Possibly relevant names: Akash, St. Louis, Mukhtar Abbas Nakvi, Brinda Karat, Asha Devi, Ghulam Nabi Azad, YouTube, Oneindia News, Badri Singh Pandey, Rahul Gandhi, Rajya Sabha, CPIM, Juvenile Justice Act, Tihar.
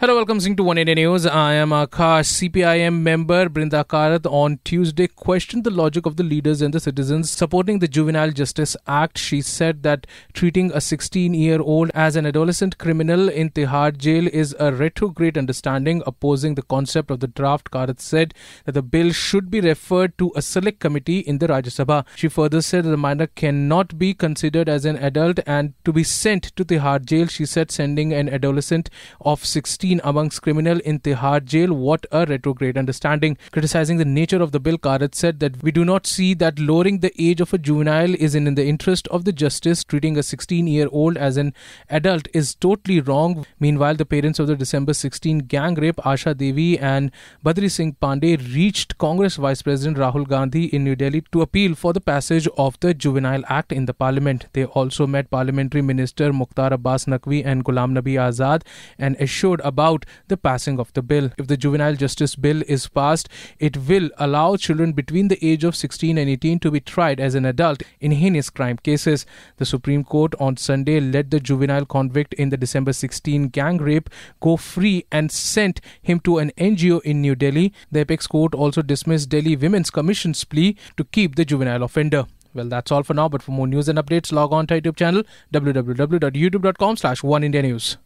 Hello, welcome to One India News. I am Akash. CPIM member Brinda Karat on Tuesday questioned the logic of the leaders and the citizens supporting the Juvenile Justice Act. She said that treating a 16-year-old as an adolescent criminal in Tihar jail is a retrograde understanding, opposing the concept of the draft. Karat said that the bill should be referred to a select committee in the Rajya Sabha. She further said that the minor cannot be considered as an adult and to be sent to Tihar jail. She said sending an adolescent of 16 amongst criminal in Tihar jail, what a retrograde understanding. Criticizing the nature of the bill, Karat said that we do not see that lowering the age of a juvenile is in the interest of the justice. Treating a 16-year-old as an adult is totally wrong. Meanwhile, the parents of the December 16 gang rape, Asha Devi and Badri Singh Pandey, reached Congress Vice President Rahul Gandhi in New Delhi to appeal for the passage of the Juvenile Act in the parliament. They also met Parliamentary Minister Mukhtar Abbas Nakvi and Ghulam Nabi Azad and assured about the passing of the bill. If the Juvenile Justice Bill is passed, it will allow children between the age of 16 and 18 to be tried as an adult in heinous crime cases. The Supreme Court on Sunday let the juvenile convict in the December 16 gang rape go free and sent him to an NGO in New Delhi. The Apex Court also dismissed Delhi Women's Commission's plea to keep the juvenile offender. Well, that's all for now, but for more news and updates, log on to our YouTube channel www.youtube.com/OneIndiaNews.